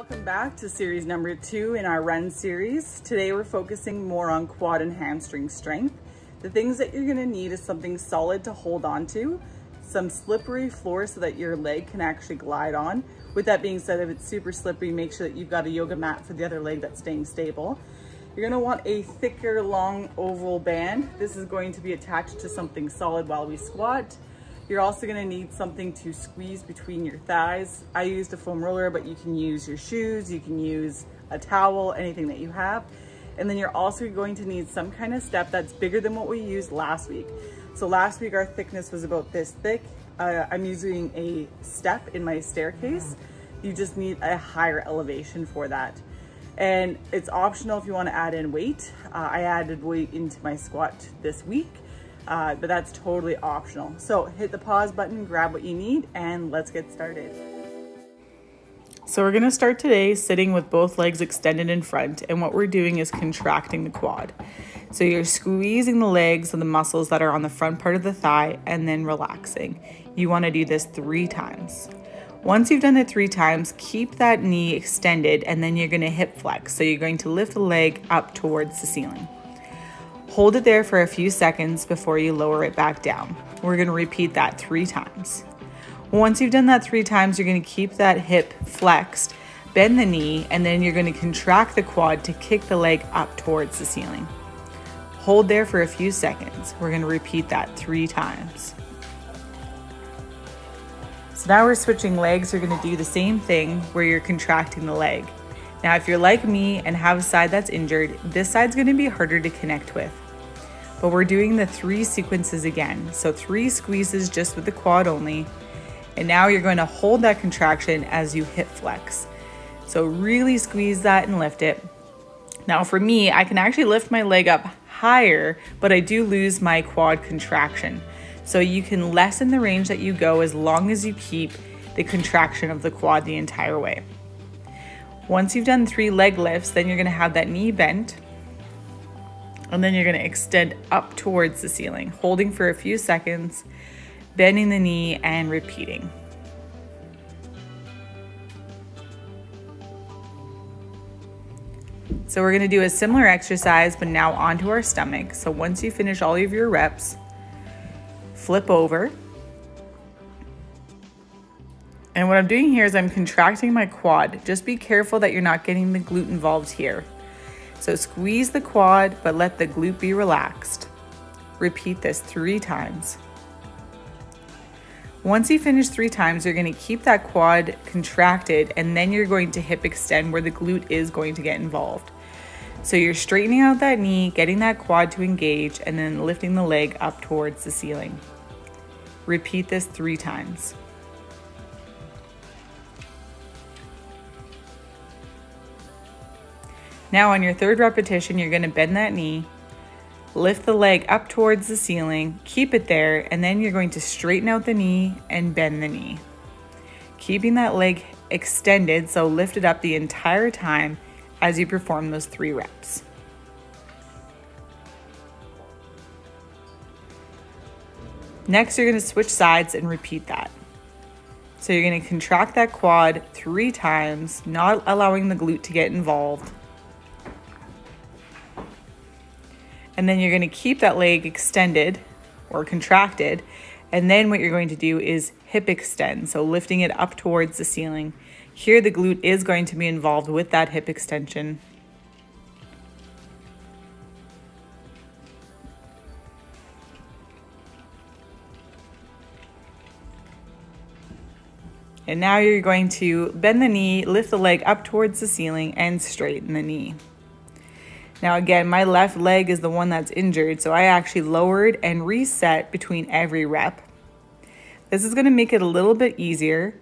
Welcome back to series number 2 in our run series. Today we're focusing more on quad and hamstring strength. The things that you're going to need is something solid to hold on to, some slippery floor so that your leg can actually glide on. With that being said, if it's super slippery, make sure that you've got a yoga mat for the other leg that's staying stable. You're going to want a thicker, long oval band. This is going to be attached to something solid while we squat. You're also gonna need something to squeeze between your thighs. I used a foam roller, but you can use your shoes, you can use a towel, anything that you have. And then you're also going to need some kind of step that's bigger than what we used last week. So last week our thickness was about this thick. I'm using a step in my staircase. You just need a higher elevation for that. And it's optional if you wanna add in weight. I added weight into my squat this week. But that's totally optional. So hit the pause button, grab what you need, and let's get started. So we're gonna start today sitting with both legs extended in front, and what we're doing is contracting the quad. So you're squeezing the legs and the muscles that are on the front part of the thigh and then relaxing. You wanna do this 3 times. Once you've done it 3 times, keep that knee extended and then you're gonna hip flex. So you're going to lift the leg up towards the ceiling. Hold it there for a few seconds before you lower it back down. We're gonna repeat that 3 times. Once you've done that 3 times, you're gonna keep that hip flexed, bend the knee, and then you're gonna contract the quad to kick the leg up towards the ceiling. Hold there for a few seconds. We're gonna repeat that 3 times. So now we're switching legs. You're gonna do the same thing where you're contracting the leg. Now, if you're like me and have a side that's injured, this side's gonna be harder to connect with. But we're doing the 3 sequences again. So 3 squeezes just with the quad only. And now you're gonna hold that contraction as you hip flex. So really squeeze that and lift it. Now for me, I can actually lift my leg up higher, but I do lose my quad contraction. So you can lessen the range that you go as long as you keep the contraction of the quad the entire way. Once you've done 3 leg lifts, then you're gonna have that knee bent, and then you're gonna extend up towards the ceiling, holding for a few seconds, bending the knee and repeating. So we're gonna do a similar exercise, but now onto our stomach. So once you finish all of your reps, flip over. And what I'm doing here is I'm contracting my quad. Just be careful that you're not getting the glute involved here. So squeeze the quad, but let the glute be relaxed. Repeat this 3 times. Once you finish 3 times, you're gonna keep that quad contracted and then you're going to hip extend where the glute is going to get involved. So you're straightening out that knee, getting that quad to engage, and then lifting the leg up towards the ceiling. Repeat this 3 times. Now on your 3rd repetition, you're gonna bend that knee, lift the leg up towards the ceiling, keep it there, and then you're going to straighten out the knee and bend the knee. Keeping that leg extended, so lift it up the entire time as you perform those 3 reps. Next, you're gonna switch sides and repeat that. So you're gonna contract that quad 3 times, not allowing the glute to get involved. And then you're gonna keep that leg extended or contracted. And then what you're going to do is hip extend. So lifting it up towards the ceiling. Here the glute is going to be involved with that hip extension. And now you're going to bend the knee, lift the leg up towards the ceiling and straighten the knee. Now again, my left leg is the one that's injured, so I actually lowered and reset between every rep. This is gonna make it a little bit easier.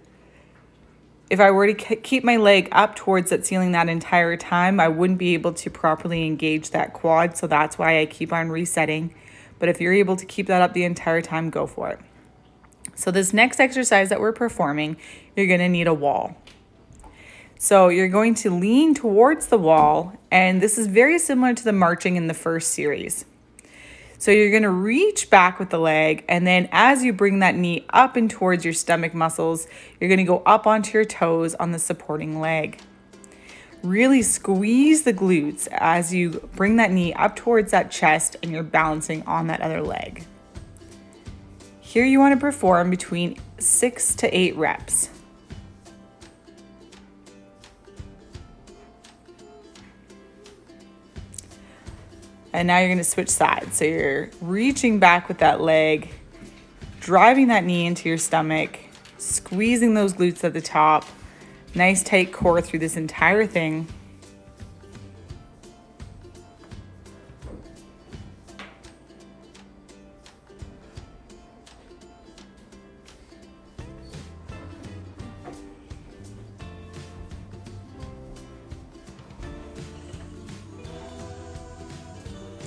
If I were to keep my leg up towards that ceiling that entire time, I wouldn't be able to properly engage that quad, so that's why I keep on resetting. But if you're able to keep that up the entire time, go for it. So this next exercise that we're performing, you're gonna need a wall. So you're going to lean towards the wall, and this is very similar to the marching in the first series. So you're gonna reach back with the leg, and then as you bring that knee up and towards your stomach muscles, you're gonna go up onto your toes on the supporting leg. Really squeeze the glutes as you bring that knee up towards that chest and you're balancing on that other leg. Here you want to perform between 6 to 8 reps. And now you're going to switch sides. So you're reaching back with that leg, driving that knee into your stomach, squeezing those glutes at the top. Nice tight core through this entire thing.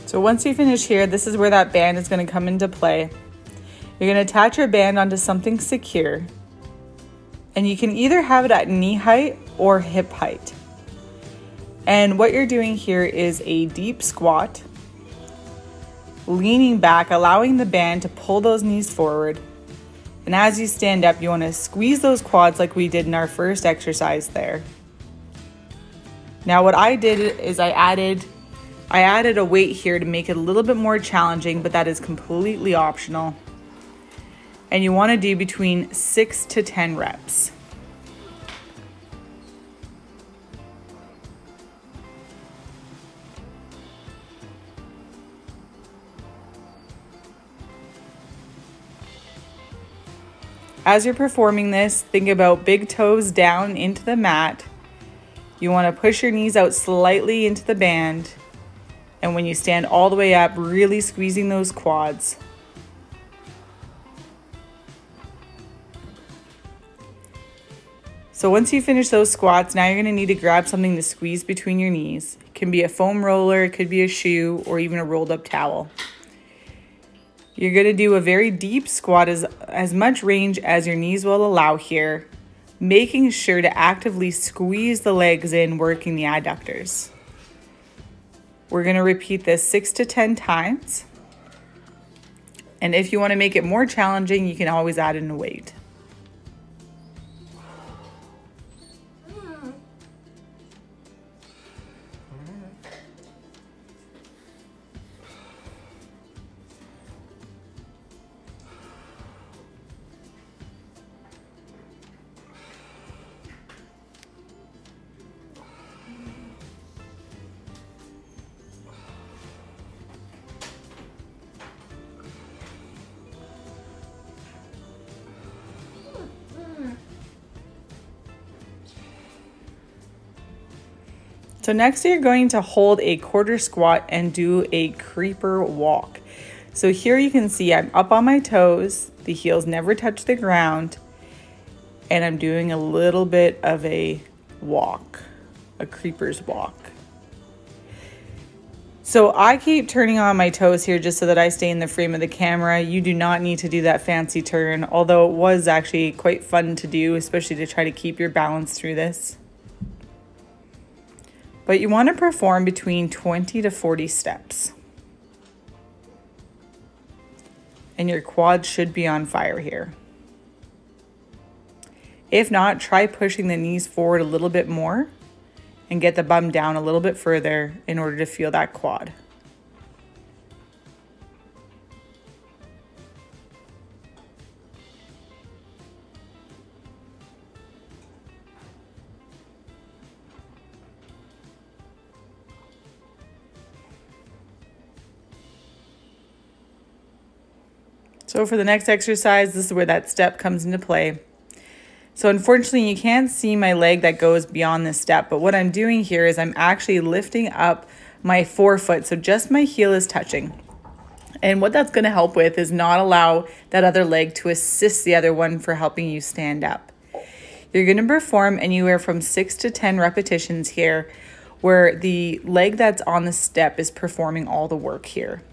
So once you finish here, this is where that band is going to come into play. You're going to attach your band onto something secure. And you can either have it at knee height or hip height. And what you're doing here is a deep squat, leaning back, allowing the band to pull those knees forward. And as you stand up, you want to squeeze those quads like we did in our first exercise there. Now what I did is I added a weight here to make it a little bit more challenging, but that is completely optional. And you want to do between 6 to 10 reps. As you're performing this, think about big toes down into the mat. You want to push your knees out slightly into the band. And when you stand all the way up, really squeezing those quads. So once you finish those squats, now you're going to need to grab something to squeeze between your knees. It can be a foam roller, it could be a shoe, or even a rolled up towel. You're going to do a very deep squat, as much range as your knees will allow here, making sure to actively squeeze the legs in, working the adductors. We're going to repeat this 6 to 10 times. And if you want to make it more challenging, you can always add in a weight. So next you're going to hold a quarter squat and do a creeper walk. So here you can see I'm up on my toes, the heels never touch the ground, and I'm doing a little bit of a walk, a creeper's walk. So I keep turning on my toes here just so that I stay in the frame of the camera. You do not need to do that fancy turn, although it was actually quite fun to do, especially to try to keep your balance through this. But you want to perform between 20 to 40 steps. And your quads should be on fire here. If not, try pushing the knees forward a little bit more and get the bum down a little bit further in order to feel that quad. So for the next exercise, this is where that step comes into play. So unfortunately, you can't see my leg that goes beyond this step, but what I'm doing here is I'm actually lifting up my forefoot, so just my heel is touching. And what that's going to help with is not allow that other leg to assist the other one for helping you stand up. You're going to perform anywhere from 6 to 10 repetitions here, where the leg that's on the step is performing all the work here.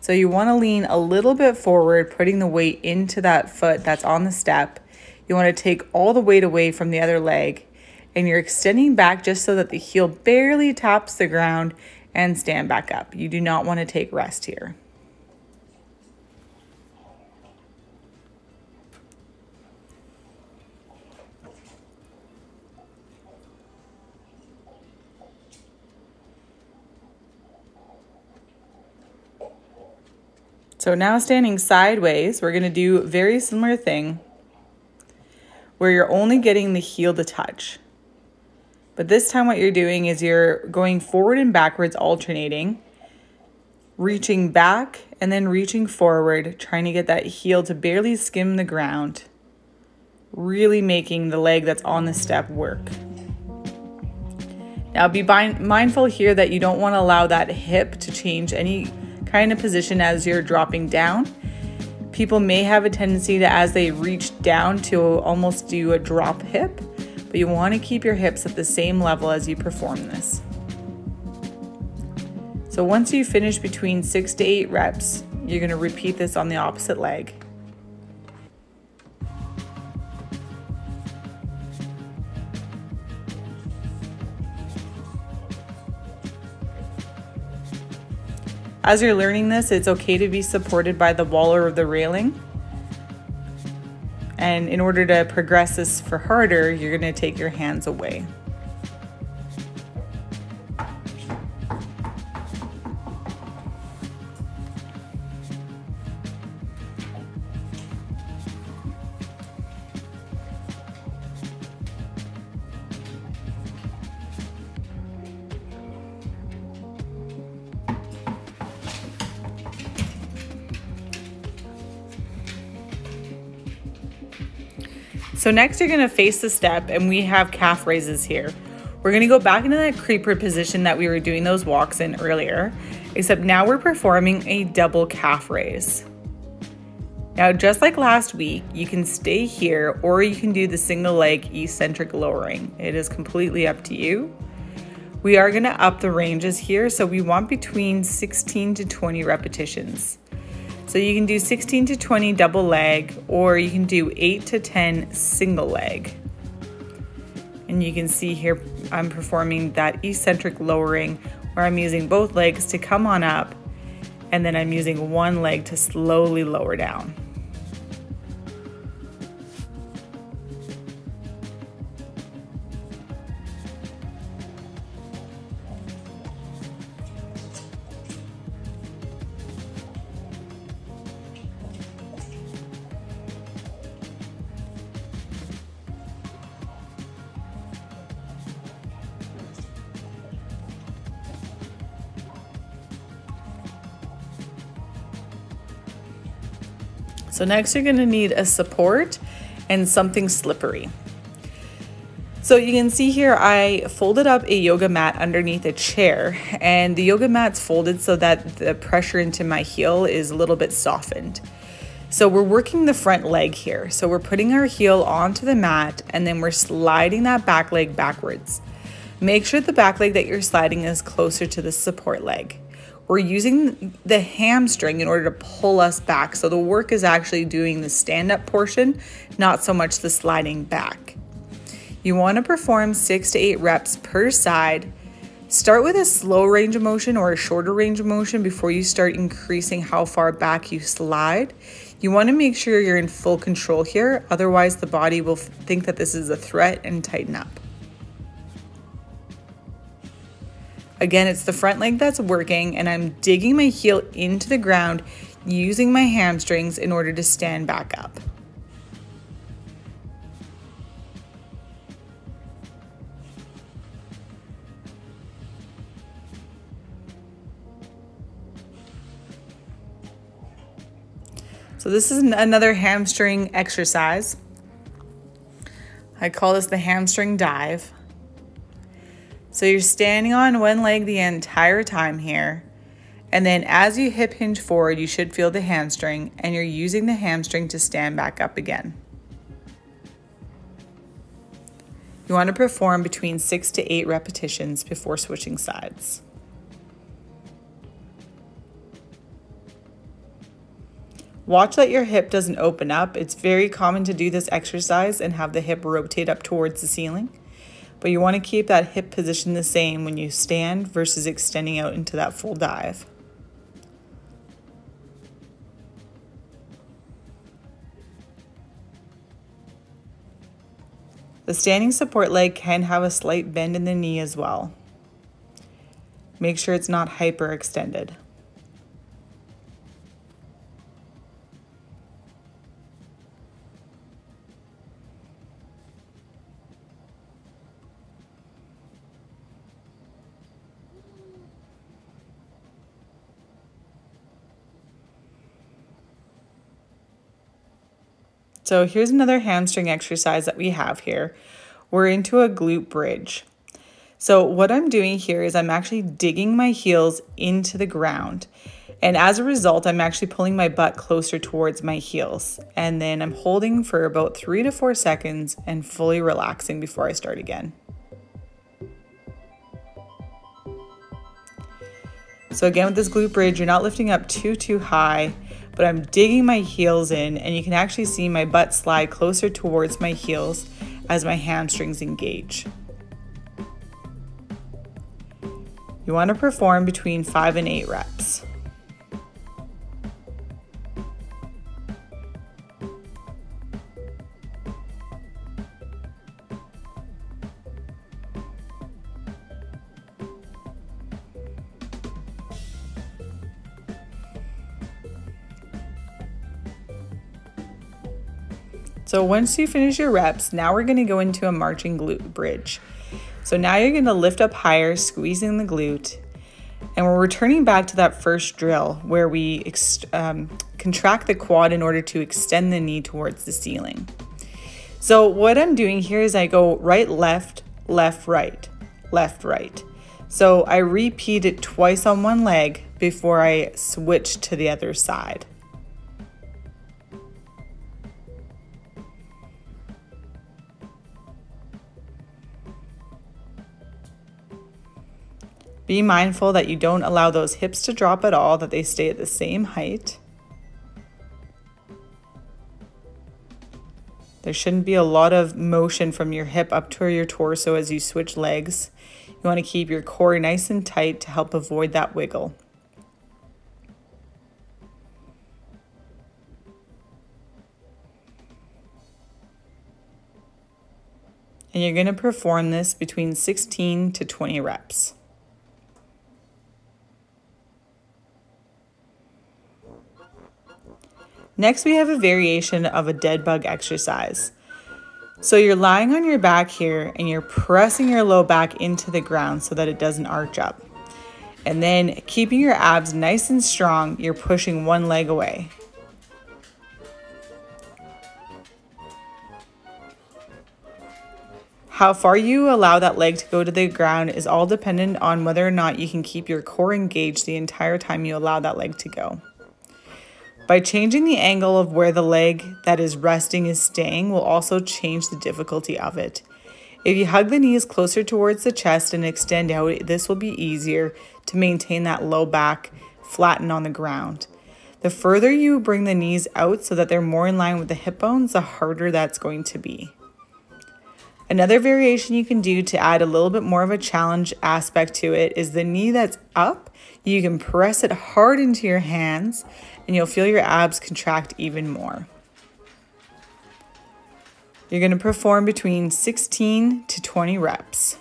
So you want to lean a little bit forward, putting the weight into that foot that's on the step. You want to take all the weight away from the other leg, and you're extending back just so that the heel barely taps the ground, and stand back up. You do not want to take rest here. So now standing sideways, we're going to do a very similar thing where you're only getting the heel to touch. But this time what you're doing is you're going forward and backwards, alternating, reaching back and then reaching forward, trying to get that heel to barely skim the ground, really making the leg that's on the step work. Now be mindful here that you don't want to allow that hip to change any kind of position as you're dropping down. People may have a tendency to, as they reach down, to almost do a drop hip, but you want to keep your hips at the same level as you perform this. So once you finish between 6 to 8 reps, you're going to repeat this on the opposite leg. As you're learning this, it's okay to be supported by the wall or the railing. And in order to progress this for harder, you're going to take your hands away. So next you're going to face the step, and we have calf raises here. We're going to go back into that creeper position that we were doing those walks in earlier, except now we're performing a double calf raise. Now just like last week, you can stay here or you can do the single leg eccentric lowering. It is completely up to you. We are going to up the ranges here, so we want between 16 to 20 repetitions. So you can do 16 to 20 double leg, or you can do 8 to 10 single leg. And you can see here I'm performing that eccentric lowering where I'm using both legs to come on up, and then I'm using one leg to slowly lower down. So next you're going to need a support and something slippery. So you can see here I folded up a yoga mat underneath a chair, and the yoga mat's folded so that the pressure into my heel is a little bit softened. So we're working the front leg here. So we're putting our heel onto the mat and then we're sliding that back leg backwards. Make sure the back leg that you're sliding is closer to the support leg. We're using the hamstring in order to pull us back. So the work is actually doing the stand-up portion, not so much the sliding back. You want to perform 6 to 8 reps per side. Start with a slow range of motion or a shorter range of motion before you start increasing how far back you slide. You want to make sure you're in full control here. Otherwise, the body will think that this is a threat and tighten up. Again, it's the front leg that's working, and I'm digging my heel into the ground using my hamstrings in order to stand back up. So this is another hamstring exercise. I call this the hamstring dive. So you're standing on one leg the entire time here, and then as you hip hinge forward, you should feel the hamstring, and you're using the hamstring to stand back up again. You want to perform between 6 to 8 repetitions before switching sides. Watch that your hip doesn't open up. It's very common to do this exercise and have the hip rotate up towards the ceiling. But you want to keep that hip position the same when you stand versus extending out into that full dive. The standing support leg can have a slight bend in the knee as well. Make sure it's not hyperextended. So here's another hamstring exercise that we have here. We're into a glute bridge. So what I'm doing here is I'm actually digging my heels into the ground. And as a result, I'm actually pulling my butt closer towards my heels. And then I'm holding for about 3 to 4 seconds and fully relaxing before I start again. So again, with this glute bridge, you're not lifting up too high, but I'm digging my heels in, and you can actually see my butt slide closer towards my heels as my hamstrings engage. You want to perform between 5 and 8 reps. So once you finish your reps, now we're gonna go into a marching glute bridge. So now you're gonna lift up higher, squeezing the glute, and we're returning back to that first drill where we contract the quad in order to extend the knee towards the ceiling. So what I'm doing here is I go right, left, right. So I repeat it twice on one leg before I switch to the other side. Be mindful that you don't allow those hips to drop at all, that they stay at the same height. There shouldn't be a lot of motion from your hip up to your torso as you switch legs. You want to keep your core nice and tight to help avoid that wiggle. And you're going to perform this between 16 to 20 reps. Next, we have a variation of a dead bug exercise. So you're lying on your back here and you're pressing your low back into the ground so that it doesn't arch up. And then keeping your abs nice and strong, you're pushing one leg away. How far you allow that leg to go to the ground is all dependent on whether or not you can keep your core engaged the entire time you allow that leg to go. By changing the angle of where the leg that is resting is staying will also change the difficulty of it. If you hug the knees closer towards the chest and extend out, this will be easier to maintain that low back flattened on the ground. The further you bring the knees out so that they're more in line with the hip bones, the harder that's going to be. Another variation you can do to add a little bit more of a challenge aspect to it is the knee that's up. You can press it hard into your hands and you'll feel your abs contract even more. You're going to perform between 16 to 20 reps.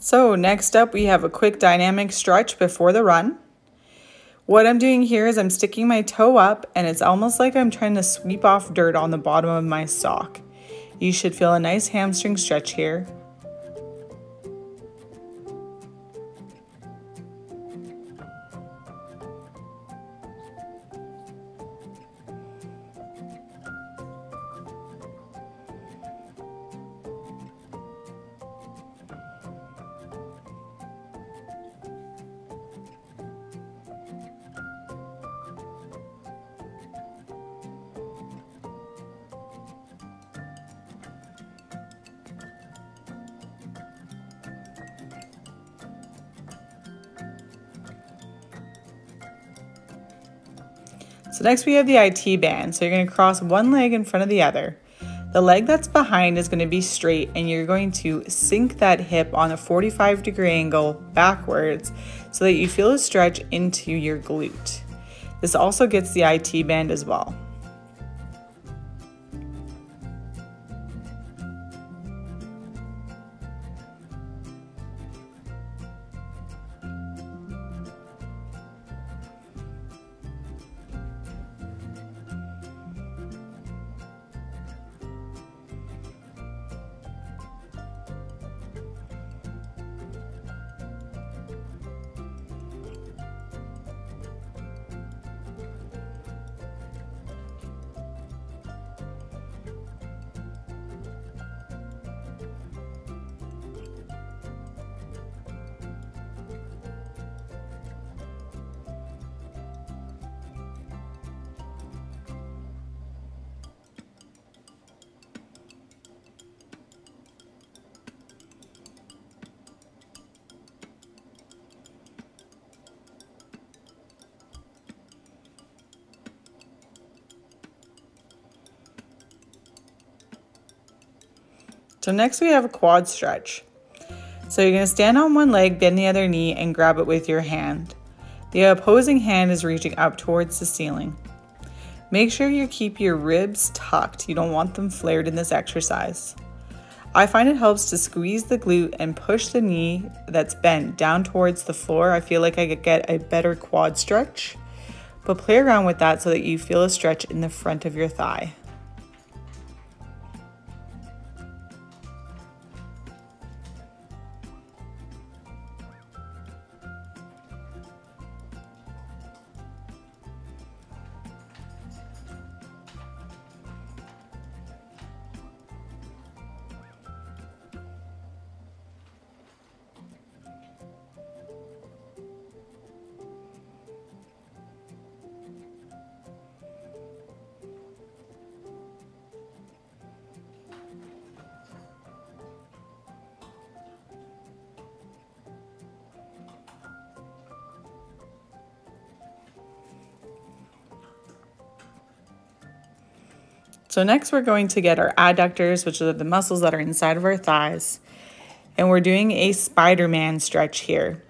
So next up, we have a quick dynamic stretch before the run. What I'm doing here is I'm sticking my toe up, and it's almost like I'm trying to sweep off dirt on the bottom of my sock. You should feel a nice hamstring stretch here. So next we have the IT band. So you're going to cross one leg in front of the other. The leg that's behind is going to be straight, and you're going to sink that hip on a 45-degree angle backwards so that you feel a stretch into your glute. This also gets the IT band as well. So next we have a quad stretch. So you're going to stand on one leg, bend the other knee, and grab it with your hand. The opposing hand is reaching up towards the ceiling. Make sure you keep your ribs tucked. You don't want them flared in this exercise. I find it helps to squeeze the glute and push the knee that's bent down towards the floor. I feel like I get a better quad stretch, but play around with that so that you feel a stretch in the front of your thigh. So next we're going to get our adductors, which are the muscles that are inside of our thighs, and we're doing a Spider-Man stretch here.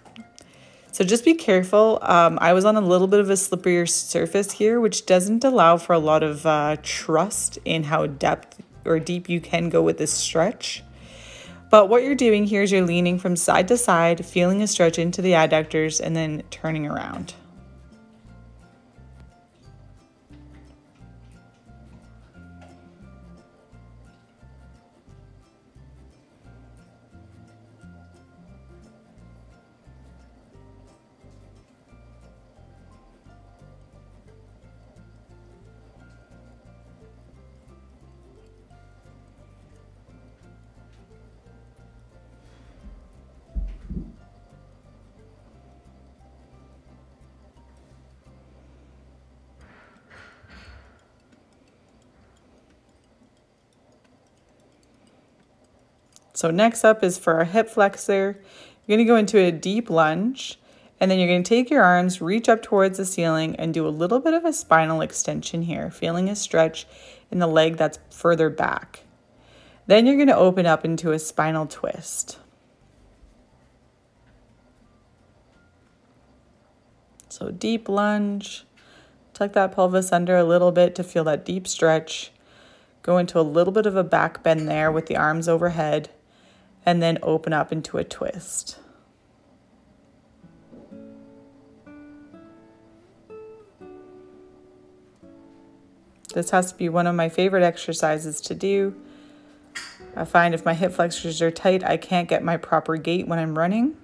So just be careful. I was on a little bit of a slipperier surface here, which doesn't allow for a lot of trust in how deep you can go with this stretch. But what you're doing here is you're leaning from side to side, feeling a stretch into the adductors, and then turning around. So next up is for our hip flexor. You're going to go into a deep lunge, and then you're going to take your arms, reach up towards the ceiling, and do a little bit of a spinal extension here, feeling a stretch in the leg that's further back. Then you're going to open up into a spinal twist. So deep lunge, tuck that pelvis under a little bit to feel that deep stretch. Go into a little bit of a back bend there with the arms overhead, and then open up into a twist. This has to be one of my favorite exercises to do. I find if my hip flexors are tight, I can't get my proper gait when I'm running.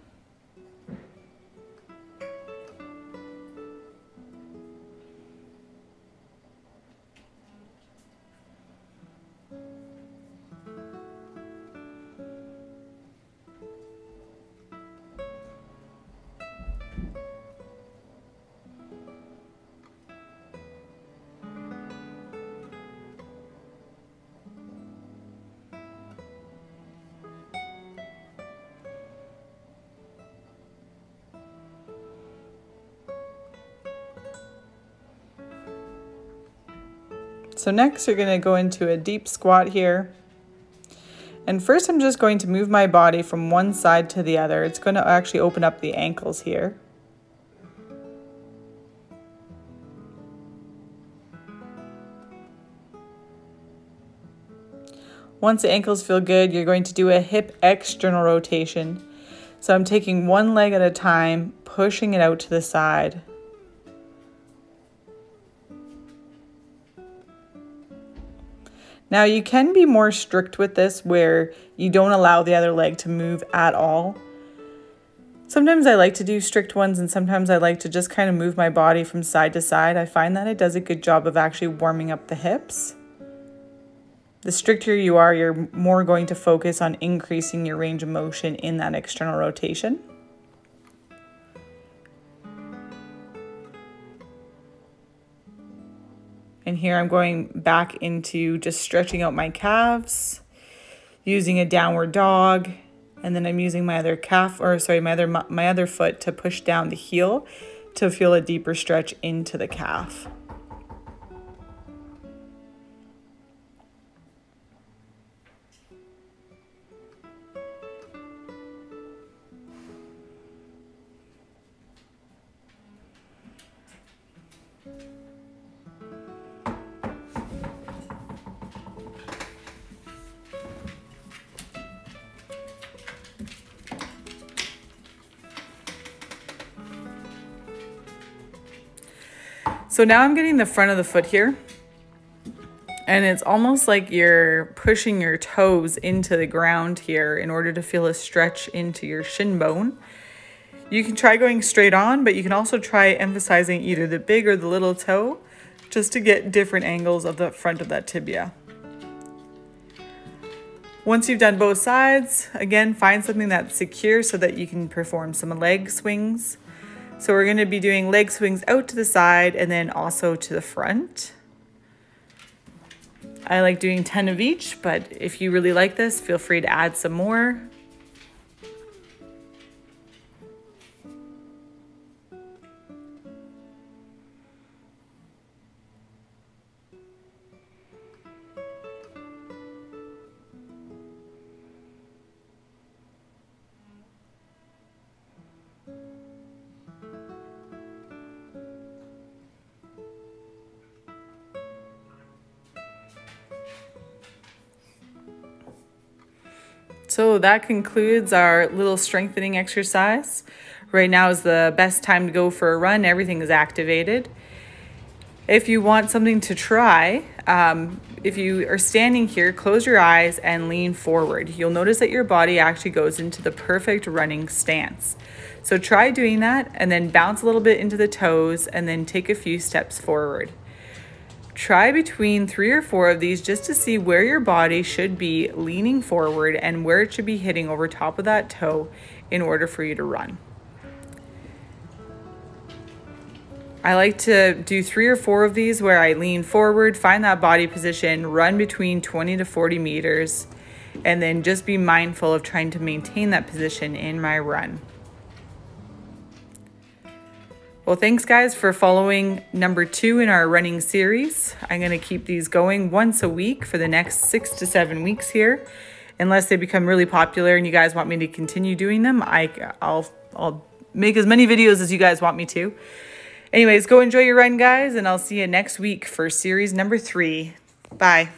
So next you're going to go into a deep squat here. And first I'm just going to move my body from one side to the other. It's going to actually open up the ankles here. Once the ankles feel good, you're going to do a hip external rotation. So I'm taking one leg at a time, pushing it out to the side. Now you can be more strict with this where you don't allow the other leg to move at all. Sometimes I like to do strict ones, and sometimes I like to just kind of move my body from side to side. I find that it does a good job of actually warming up the hips. The stricter you are, you're more going to focus on increasing your range of motion in that external rotation. And here I'm going back into just stretching out my calves, using a downward dog, and then I'm using my other calf, or sorry, my other foot to push down the heel to feel a deeper stretch into the calf. So now I'm getting the front of the foot here, and it's almost like you're pushing your toes into the ground here in order to feel a stretch into your shin bone. You can try going straight on, but you can also try emphasizing either the big or the little toe just to get different angles of the front of that tibia. Once you've done both sides, again, find something that's secure so that you can perform some leg swings. So we're going to be doing leg swings out to the side and then also to the front. I like doing 10 of each, but if you really like this, feel free to add some more. So that concludes our little strengthening exercise. Right now is the best time to go for a run. Everything is activated. If you want something to try, if you are standing here, close your eyes and lean forward. You'll notice that your body actually goes into the perfect running stance. So try doing that and then bounce a little bit into the toes and then take a few steps forward. Try between 3 or 4 of these just to see where your body should be leaning forward and where it should be hitting over top of that toe in order for you to run. I like to do 3 or 4 of these where I lean forward, find that body position, run between 20 to 40 meters, and then just be mindful of trying to maintain that position in my run. Well, thanks guys for following number 2 in our running series. I'm gonna keep these going once a week for the next 6 to 7 weeks here. Unless they become really popular and you guys want me to continue doing them, I'll make as many videos as you guys want me to. Anyways, go enjoy your run guys, and I'll see you next week for series number 3. Bye.